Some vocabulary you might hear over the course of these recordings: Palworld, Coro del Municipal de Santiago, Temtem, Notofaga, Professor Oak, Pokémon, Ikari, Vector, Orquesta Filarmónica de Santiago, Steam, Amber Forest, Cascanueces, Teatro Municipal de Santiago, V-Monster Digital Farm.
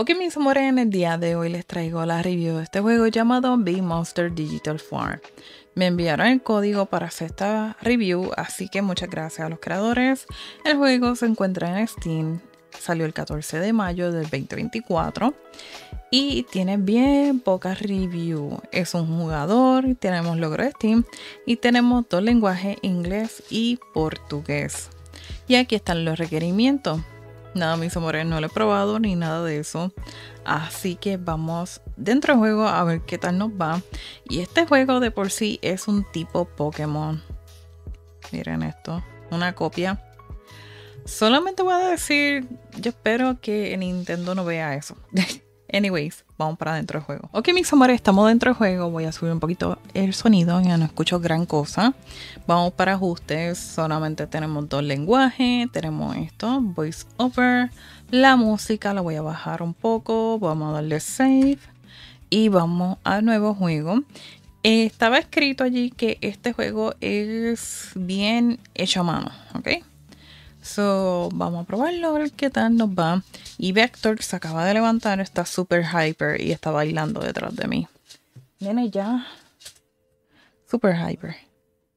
Ok, mis amores, en el día de hoy les traigo la review de este juego llamado V-Monster Digital Farm. Me enviaron el código para hacer esta review, así que muchas gracias a los creadores. El juego se encuentra en Steam, salió el 14 de mayo del 2024 y tiene bien pocas reviews. Es un jugador, tenemos logro de Steam y tenemos dos lenguajes, inglés y portugués. Y aquí están los requerimientos. Nada, mis amores, no lo he probado ni nada de eso, así que vamos dentro del juego a ver qué tal nos va. Y este juego de por sí es un tipo Pokémon. Miren esto, una copia. Solamente voy a decir, yo espero que Nintendo no vea eso. Anyways, vamos para dentro del juego. Ok, mis amores, estamos dentro del juego. Voy a subir un poquito el sonido, ya no escucho gran cosa. Vamos para ajustes. Solamente tenemos dos lenguajes. Tenemos esto, voice over. La música la voy a bajar un poco. Vamos a darle save. Y vamos al nuevo juego. Estaba escrito allí que este juego es bien hecho a mano, ¿ok? So, vamos a probarlo, a ver qué tal nos va. Y Vector, que se acaba de levantar, está super hyper y está bailando detrás de mí. Nene, ya. Super hyper.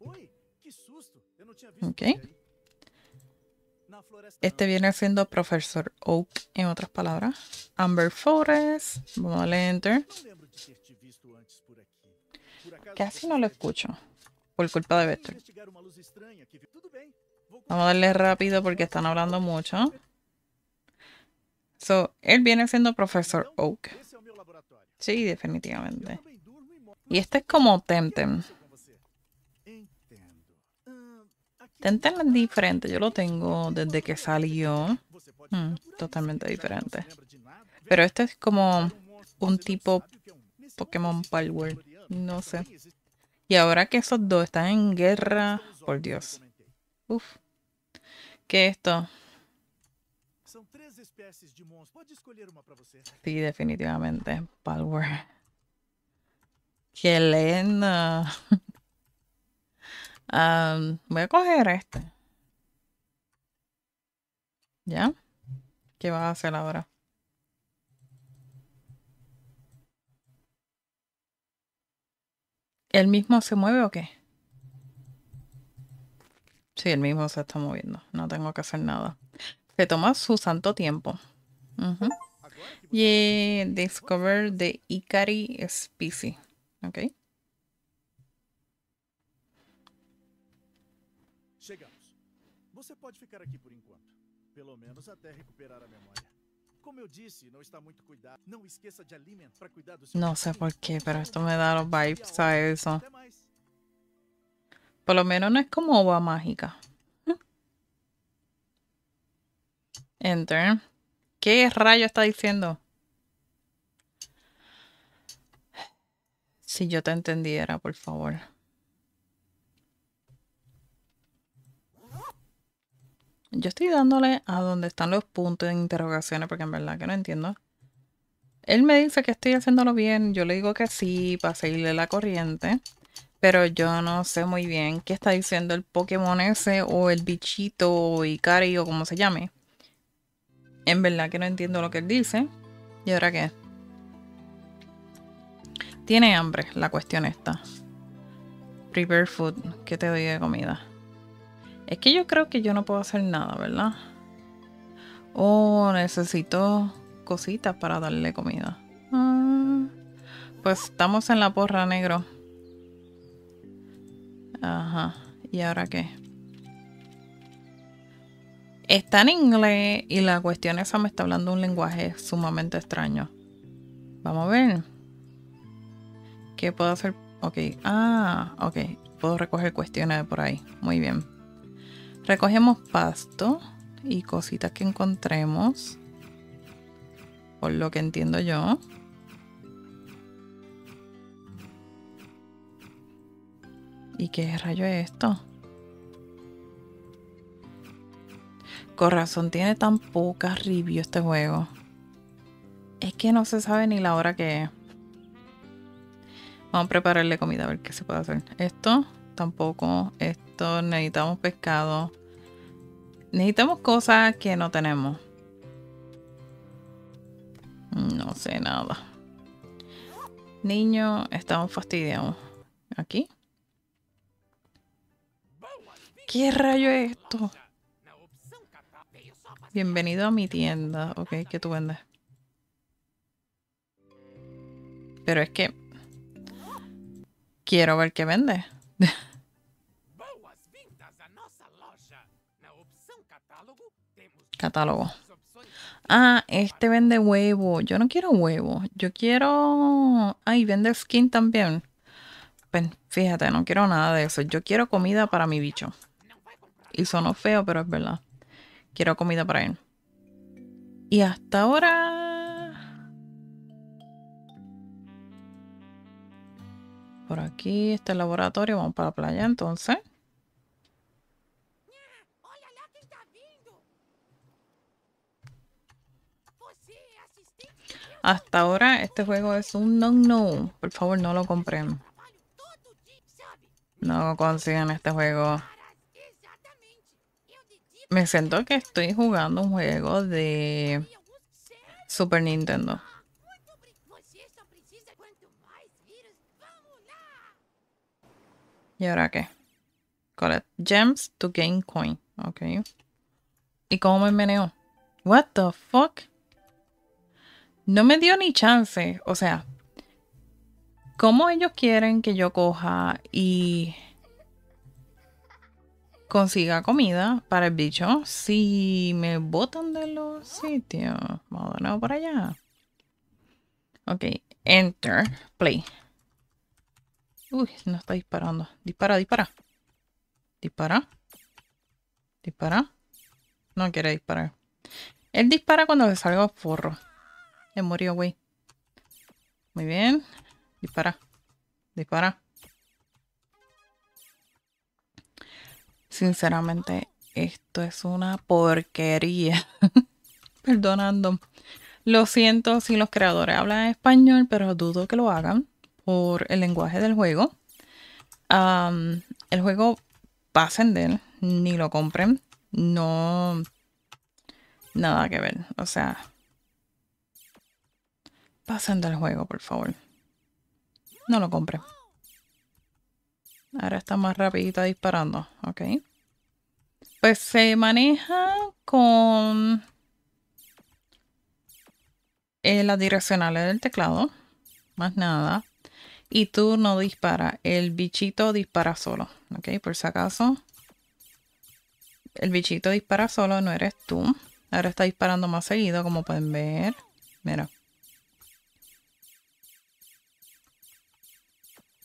Ok. Este viene siendo Professor Oak, en otras palabras. Amber Forest. Vamos a darle enter. Casi no lo escucho. Por culpa de Vector. Vamos a darle rápido porque están hablando mucho. So, él viene siendo Professor Oak. Sí, definitivamente. Y este es como Temtem. Temtem es diferente. Yo lo tengo desde que salió. Totalmente diferente. Pero este es como un tipo Pokémon Palworld. No sé. Y ahora que esos dos están en guerra, por Dios. Uf. ¿Qué es esto? Sí, definitivamente. Palworld. ¡Qué lindo! Voy a coger este. ¿Ya? ¿Qué vas a hacer ahora? ¿El mismo se mueve o qué? Sí, el mismo se está moviendo. No tengo que hacer nada. Se toma su santo tiempo. Y Discover the Ikari Species. Ok. Llegamos. Você pode ficar aqui por enquanto. Pelo menos até recuperar a memória. Como eu disse, não está muito cuidado. Não esqueça de alimentar para cuidar do seu. No sé por qué, pero esto me da los vibes a eso. Por lo menos no es como ova mágica. Enter. ¿Qué rayo está diciendo? Si yo te entendiera, por favor. Yo estoy dándole a donde están los puntos de interrogaciones porque en verdad que no entiendo. Él me dice que estoy haciéndolo bien. Yo le digo que sí para seguirle la corriente. Pero yo no sé muy bien qué está diciendo el Pokémon ese o el bichito o Ikari o como se llame. En verdad que no entiendo lo que él dice. ¿Y ahora qué? Tiene hambre, la cuestión está. Prepare food. ¿Qué te doy de comida? Es que yo creo que yo no puedo hacer nada, ¿verdad? Oh, necesito cositas para darle comida. Pues estamos en la porra, negro. Ajá, ¿y ahora qué? Está en inglés y la cuestión esa me está hablando un lenguaje sumamente extraño. Vamos a ver. ¿Qué puedo hacer? Ok, ok. Puedo recoger cuestiones de por ahí. Muy bien. Recogemos pasto y cositas que encontremos. Por lo que entiendo yo. ¿Y qué rayo es esto? Con razón tiene tan pocas reviews este juego. Es que no se sabe ni la hora que es. Vamos a prepararle comida a ver qué se puede hacer. Esto tampoco. Esto necesitamos pescado. Necesitamos cosas que no tenemos. No sé nada. Niño, estamos fastidiados. ¿Aquí? ¿Qué rayo es esto? Bienvenido a mi tienda. Ok, ¿qué tú vendes? Pero es que... quiero ver qué vende. Catálogo. Ah, este vende huevo. Yo no quiero huevo. Yo quiero... ay, vende skin también. Pues fíjate, no quiero nada de eso. Yo quiero comida para mi bicho. Y sonó feo, pero es verdad. Quiero comida para él. Y hasta ahora... por aquí está el laboratorio. Vamos para la playa entonces. Hasta ahora este juego es un no. Por favor, no lo compren. No consigan este juego. Me siento que estoy jugando un juego de Super Nintendo. ¿Y ahora qué? Collect gems to gain coin. Ok. ¿Y cómo me meneo? What the fuck? No me dio ni chance. O sea, ¿cómo ellos quieren que yo coja y consiga comida para el bicho si me botan de los sitios? Vamos de nuevo para allá. Ok, enter, play. Uy, no está disparando. Dispara, dispara. Dispara. Dispara. No quiere disparar. Él dispara cuando le salga forro. Le murió, güey. Muy bien. Dispara. Dispara. Sinceramente, esto es una porquería. Perdonando. Lo siento si los creadores hablan español, pero dudo que lo hagan por el lenguaje del juego. El juego, pasen de él, ni lo compren. No. Nada que ver. O sea... pasando el juego, por favor. No lo compré. Ahora está más rapidita disparando. Ok. Pues se maneja con las direccionales del teclado. Más nada. Y tú no disparas. El bichito dispara solo. Ok, por si acaso. El bichito dispara solo, no eres tú. Ahora está disparando más seguido, como pueden ver. Mira.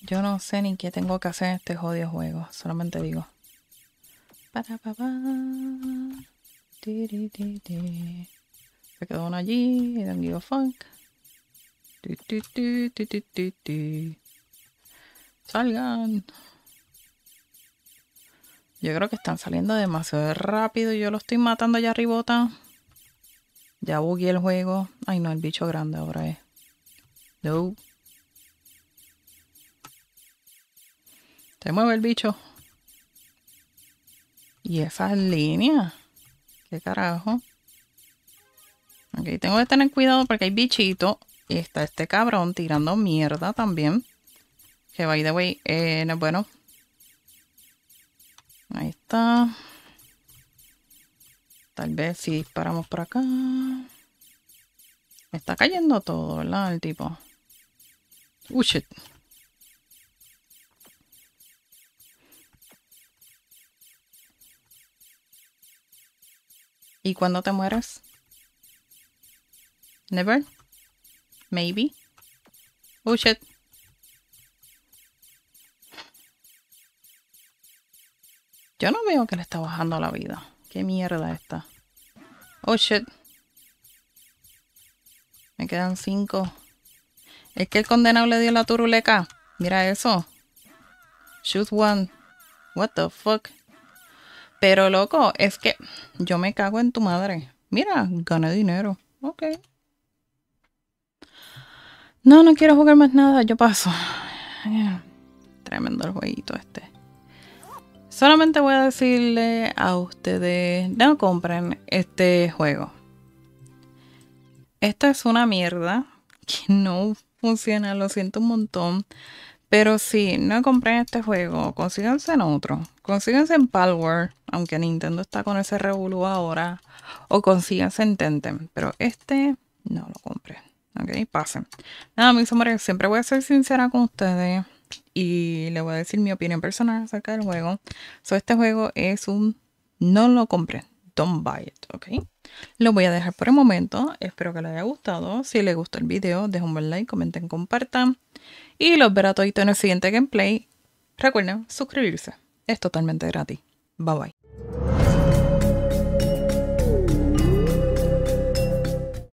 Yo no sé ni qué tengo que hacer en este jodido juego. Solamente digo. Se quedó uno allí. Y digo funk. Salgan. Yo creo que están saliendo demasiado rápido. Yo lo estoy matando allá arribota. Ya bugueé el juego. Ay no, el bicho grande ahora es. No. Se mueve el bicho. Y esas líneas. ¿Qué carajo? Ok, tengo que tener cuidado porque hay bichito. Y está este cabrón tirando mierda también. Que by the way, no es bueno. Ahí está. Tal vez si disparamos por acá. Me está cayendo todo, ¿verdad? El tipo. Uy, shit. ¿Y cuándo te mueres? Never? Maybe? Oh shit. Yo no veo que le está bajando la vida. ¿Qué mierda esta? Oh shit. Me quedan 5. Es que el condenado le dio la turuleca. Mira eso. Shoot one. What the fuck? Pero loco, es que yo me cago en tu madre. Mira, gané dinero. Ok. No, no quiero jugar más nada. Yo paso. Tremendo el jueguito este. Solamente voy a decirle a ustedes, no compren este juego. Esto es una mierda. que no funciona, lo siento un montón. Pero sí, no compren este juego, consíganse en otro. Consíganse en Palworld, aunque Nintendo está con ese revolú ahora. O consíganse en Temtem, pero este no lo compren. Ok, pasen. Nada, mis amores, siempre voy a ser sincera con ustedes. Y le voy a decir mi opinión personal acerca del juego. So, este juego es un... no lo compren. Don't buy it, ok. Lo voy a dejar por el momento. Espero que les haya gustado. Si les gustó el video, dejen un buen like, comenten, compartan. Y los veré a todito en el siguiente gameplay. Recuerden suscribirse. Es totalmente gratis. Bye bye.